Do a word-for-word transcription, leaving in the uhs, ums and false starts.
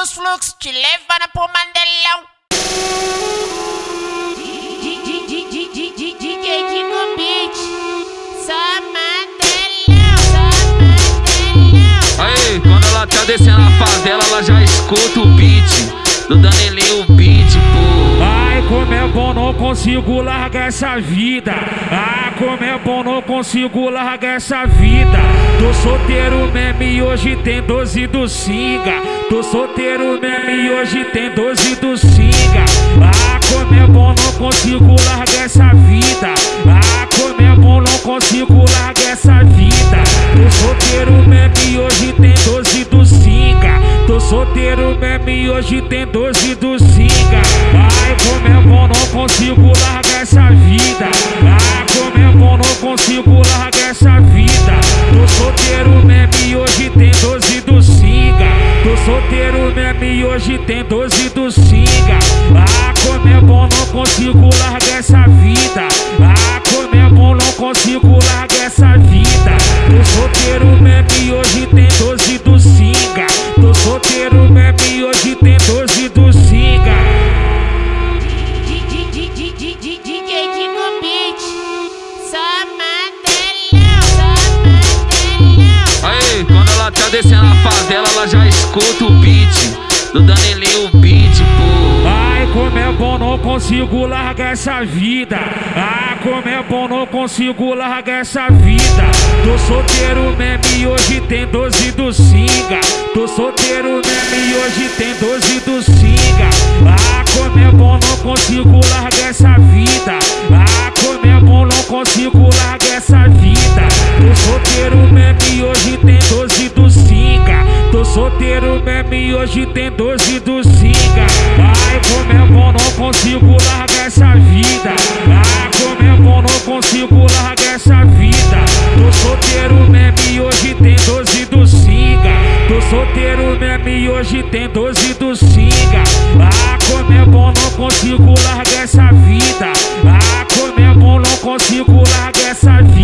dos fluxos, te levando pro Mandelão. Danilinho Beat, só Mandelão, só Mandelão. Aí, quando ela tá descendo a favela, ela já escuta o beat do Danilinho Beat, pô. Ai, como é bom, não consigo largar essa vida. Ah, como é bom, não consigo largar essa vida. Tô solteiro mesmo e hoje tem doze do singa. Tô solteiro mesmo e hoje tem doze do singa. Ah, como é bom, não consigo largar essa vida. Ah, como é bom, não consigo largar essa vida. Tô solteiro mesmo e hoje tem doze do singa. Tô solteiro mesmo e hoje tem doze do singa. Ai, como é bom, não consigo largar essa vida. Ah, como é bom, não consigo largar essa vida. Tô solteiro mesmo e hoje tem doze do singa. Tô solteiro mesmo e hoje tem doze do singa. Ah, como é bom, não consigo largar essa vida. Ah, como é bom, não consigo largar essa vida. Tô solteiro mesmo e hoje tem doze do singa. Tô solteiro mesmo e hoje tem doze do singa. Tá descendo a favela, ela já escuta o beat do Danilinho Beat, pô. Ai, como é bom, não consigo largar essa vida. Ah, como é bom, não consigo largar essa vida. Tô solteiro mesmo e hoje tem doze do singa. Tô solteiro mesmo e hoje tem doze do singa. Ah, como é bom, não consigo largar essa vida. Ah, como é bom, não consigo largar essa vida. Tô solteiro mesmo e hoje tem doze do singa. Tô solteiro mesmo e hoje tem doze do singa. Ai, como é bom, não consigo largar essa vida. Ah, como é bom, não consigo largar essa vida. Tô solteiro mesmo e hoje tem doze do singa. Tô solteiro mesmo e hoje tem doze do singa. Ah, como é bom, não consigo largar essa vida. Ah, como é bom, não consigo largar essa vida.